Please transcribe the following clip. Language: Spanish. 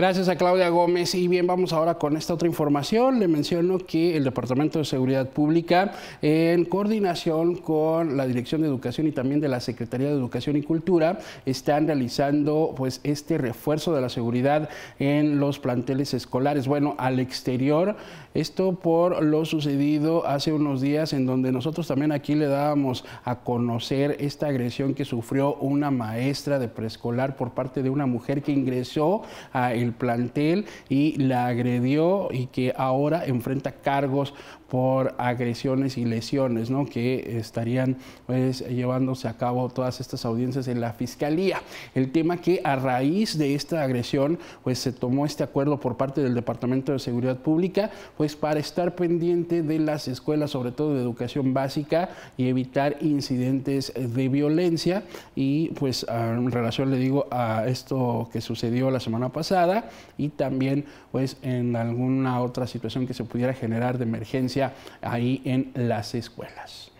Gracias a Claudia Gómez. Y bien, vamos ahora con esta otra información. Le menciono que el Departamento de Seguridad Pública, en coordinación con la Dirección de Educación y también de la Secretaría de Educación y Cultura, están realizando pues este refuerzo de la seguridad en los planteles escolares, bueno, al exterior. Esto por lo sucedido hace unos días, en donde nosotros también aquí le dábamos a conocer esta agresión que sufrió una maestra de preescolar por parte de una mujer que ingresó a el plantel y la agredió, y que ahora enfrenta cargos por agresiones y lesiones, ¿no?, que estarían pues llevándose a cabo todas estas audiencias en la Fiscalía. El tema que a raíz de esta agresión pues se tomó este acuerdo por parte del Departamento de Seguridad Pública pues para estar pendiente de las escuelas, sobre todo de educación básica, y evitar incidentes de violencia. Y pues en relación, le digo, a esto que sucedió la semana pasada, y también pues en alguna otra situación que se pudiera generar de emergencia ahí en las escuelas.